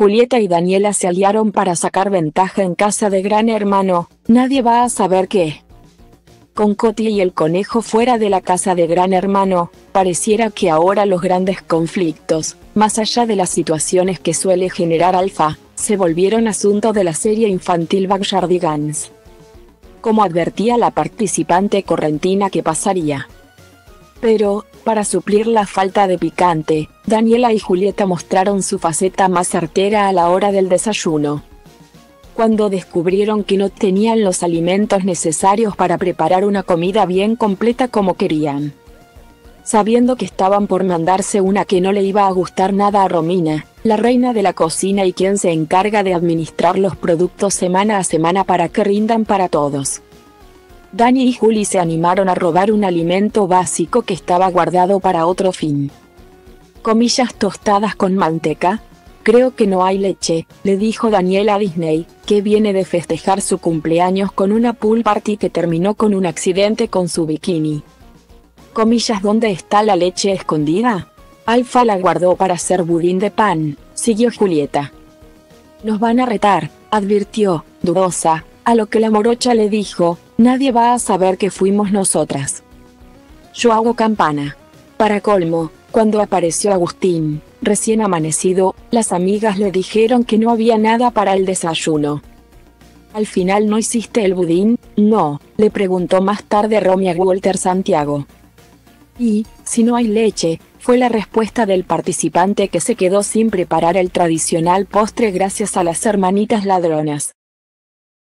Julieta y Daniela se aliaron para sacar ventaja en casa de Gran Hermano, nadie va a saber qué. Con Coti y el Conejo fuera de la casa de Gran Hermano, pareciera que ahora los grandes conflictos, más allá de las situaciones que suele generar Alfa, se volvieron asunto de la serie infantil Backyardigans. Como advertía la participante correntina que pasaría. Pero, para suplir la falta de picante, Daniela y Julieta mostraron su faceta más certera a la hora del desayuno. Cuando descubrieron que no tenían los alimentos necesarios para preparar una comida bien completa como querían. Sabiendo que estaban por mandarse una que no le iba a gustar nada a Romina, la reina de la cocina y quien se encarga de administrar los productos semana a semana para que rindan para todos. Dani y Juli se animaron a robar un alimento básico que estaba guardado para otro fin. Comillas tostadas con manteca. Creo que no hay leche, le dijo Daniela Disney, que viene de festejar su cumpleaños con una pool party que terminó con un accidente con su bikini. Comillas, ¿dónde está la leche escondida? Alfa la guardó para hacer budín de pan, siguió Julieta. Nos van a retar, advirtió, dudosa, a lo que la morocha le dijo, nadie va a saber que fuimos nosotras. Yo hago campana. Para colmo, cuando apareció Agustín, recién amanecido, las amigas le dijeron que no había nada para el desayuno. ¿Al final no hiciste el budín? No, le preguntó más tarde Romy a Walter Santiago. Y, si no hay leche, fue la respuesta del participante que se quedó sin preparar el tradicional postre gracias a las hermanitas ladronas.